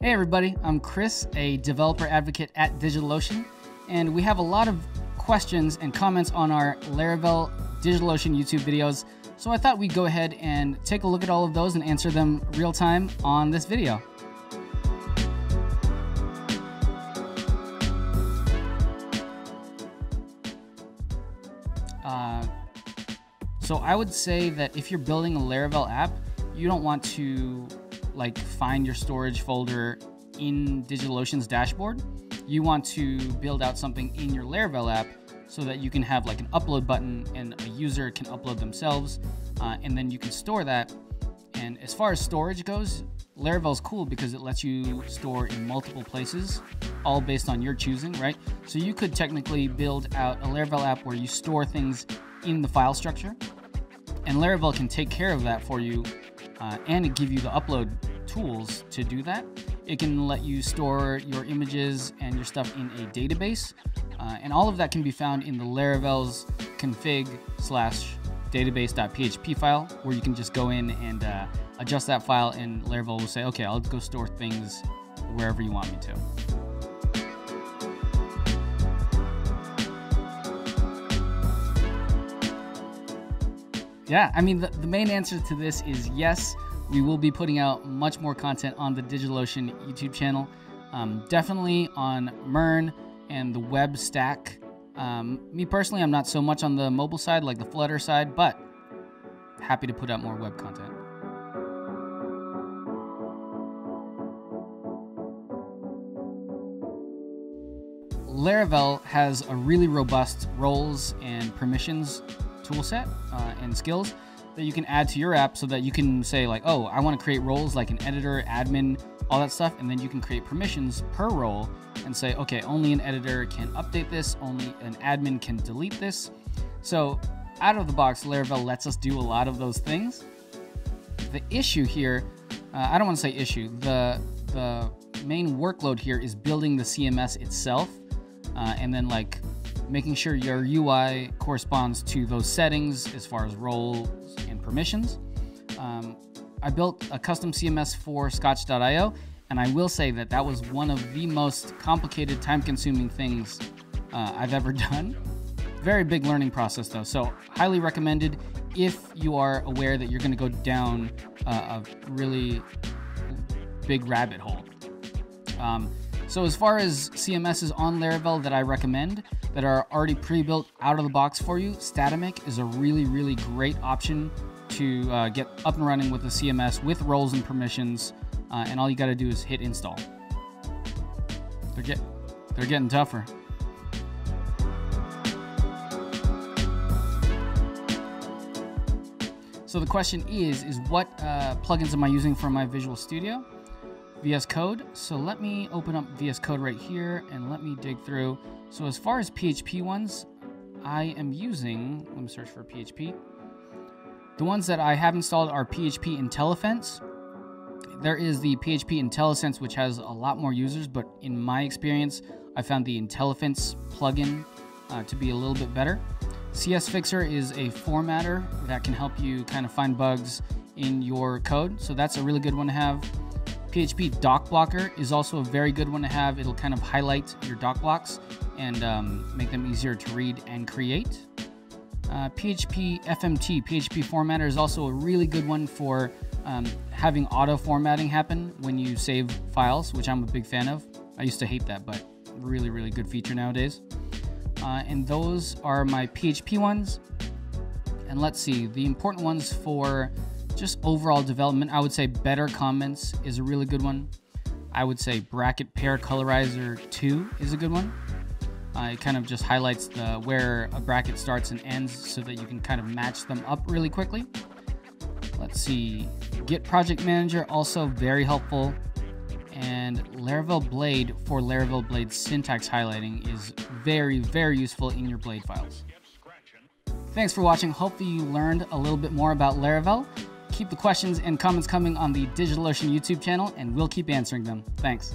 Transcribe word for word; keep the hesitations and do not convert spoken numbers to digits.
Hey everybody, I'm Chris, a developer advocate at DigitalOcean, and we have a lot of questions and comments on our Laravel DigitalOcean YouTube videos, so I thought we'd go ahead and take a look at all of those and answer them real time on this video. Uh, so I would say that if you're building a Laravel app, you don't want to like find your storage folder in DigitalOcean's dashboard. You want to build out something in your Laravel app so that you can have like an upload button and a user can upload themselves, uh, and then you can store that. And as far as storage goes, Laravel's cool because it lets you store in multiple places, all based on your choosing, right? So you could technically build out a Laravel app where you store things in the file structure, and Laravel can take care of that for you, uh, and give you the upload tools to do that. It can let you store your images and your stuff in a database, uh, and all of that can be found in the Laravel's config slash database.php file, where you can just go in and uh, adjust that file, and Laravel will say, okay, I'll go store things wherever you want me to. Yeah, I mean, the, the main answer to this is yes. We will be putting out much more content on the DigitalOcean YouTube channel, um, definitely on MERN and the web stack. Um, me personally, I'm not so much on the mobile side, like the Flutter side, but happy to put out more web content. Laravel has a really robust roles and permissions toolset uh, and skills that you can add to your app, so that you can say like, oh, I want to create roles like an editor, admin, all that stuff, and then you can create permissions per role and say, okay, only an editor can update this, only an admin can delete this. So out of the box, Laravel lets us do a lot of those things. The issue here, uh, I don't want to say issue, the, the main workload here is building the C M S itself, uh, and then like making sure your U I corresponds to those settings as far as roles and permissions. Um, I built a custom C M S for Scotch dot i o, and I will say that that was one of the most complicated, time-consuming things uh, I've ever done. Very big learning process though, so highly recommended if you are aware that you're gonna go down uh, a really big rabbit hole. Um, So as far as C M Ss on Laravel that I recommend, that are already pre-built out of the box for you, Statamic is a really, really great option to uh, get up and running with a C M S with roles and permissions, uh, and all you gotta do is hit install. They're, get, they're getting tougher. So the question is, is what uh, plugins am I using for my Visual Studio? V S Code. So let me open up V S Code right here and let me dig through. So as far as P H P ones, I am using, let me search for P H P. The ones that I have installed are P H P IntelliSense. There is the P H P IntelliSense, which has a lot more users, but in my experience, I found the IntelliSense plugin uh, to be a little bit better. C S Fixer is a formatter that can help you kind of find bugs in your code. So that's a really good one to have. P H P Doc Blocker is also a very good one to have. It'll kind of highlight your doc blocks and um, make them easier to read and create. Uh, P H P F M T, P H P Formatter is also a really good one for um, having auto formatting happen when you save files, which I'm a big fan of. I used to hate that, but really, really good feature nowadays. Uh, and those are my P H P ones. And let's see, the important ones for just overall development, I would say Better Comments is a really good one. I would say Bracket Pair Colorizer two is a good one. Uh, it kind of just highlights the where a bracket starts and ends so that you can kind of match them up really quickly. Let's see, Git Project Manager, also very helpful. And Laravel Blade for Laravel Blade syntax highlighting is very, very useful in your Blade files. Thanks for watching. Hopefully you learned a little bit more about Laravel. Keep the questions and comments coming on the DigitalOcean YouTube channel, and we'll keep answering them. Thanks.